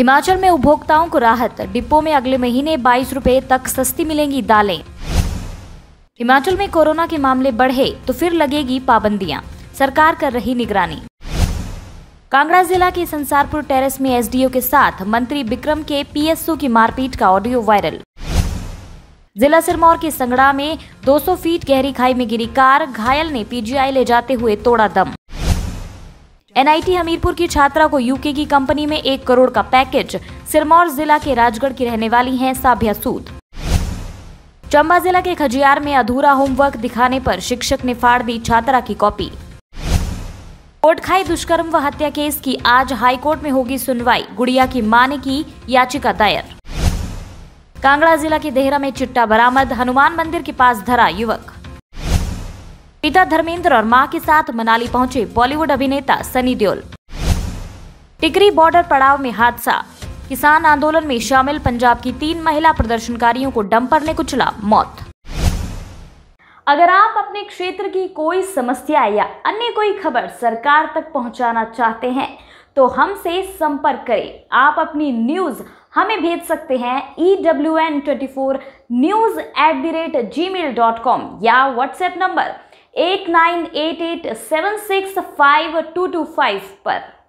हिमाचल में उपभोक्ताओं को राहत, डिपो में अगले महीने 22 रुपए तक सस्ती मिलेंगी दालें। हिमाचल में कोरोना के मामले बढ़े तो फिर लगेगी पाबंदियां, सरकार कर रही निगरानी। कांगड़ा जिला के संसारपुर टेरेस में एसडीओ के साथ मंत्री बिक्रम के पीएसओ की मारपीट का ऑडियो वायरल। जिला सिरमौर के संगड़ा में 200 फीट गहरी खाई में गिरी कार, घायल ने पीजीआई ले जाते हुए तोड़ा दम। एनआईटी हमीरपुर की छात्रा को यूके की कंपनी में 1 करोड़ का पैकेज, सिरमौर जिला के राजगढ़ की रहने वाली हैं साभ्या सूद। चंबा जिला के खजियार में अधूरा होमवर्क दिखाने पर शिक्षक ने फाड़ दी छात्रा की कॉपी। कोटखाई दुष्कर्म व हत्या केस की आज हाईकोर्ट में होगी सुनवाई, गुड़िया की मां ने की याचिका दायर। कांगड़ा जिला के देहरा में चिट्टा बरामद, हनुमान मंदिर के पास धरा युवक। पिता धर्मेंद्र और मां के साथ मनाली पहुंचे बॉलीवुड अभिनेता सनी देओल। टिकरी बॉर्डर पड़ाव में हादसा, किसान आंदोलन में शामिल पंजाब की 3 महिला प्रदर्शनकारियों को डंपर ने कुचला, मौत। अगर आप अपने क्षेत्र की कोई समस्या या अन्य कोई खबर सरकार तक पहुंचाना चाहते हैं तो हमसे संपर्क करें। आप अपनी न्यूज़ हमें भेज सकते हैं ewn24news@gmail.com या व्हाट्सएप नंबर 8988765225 पर।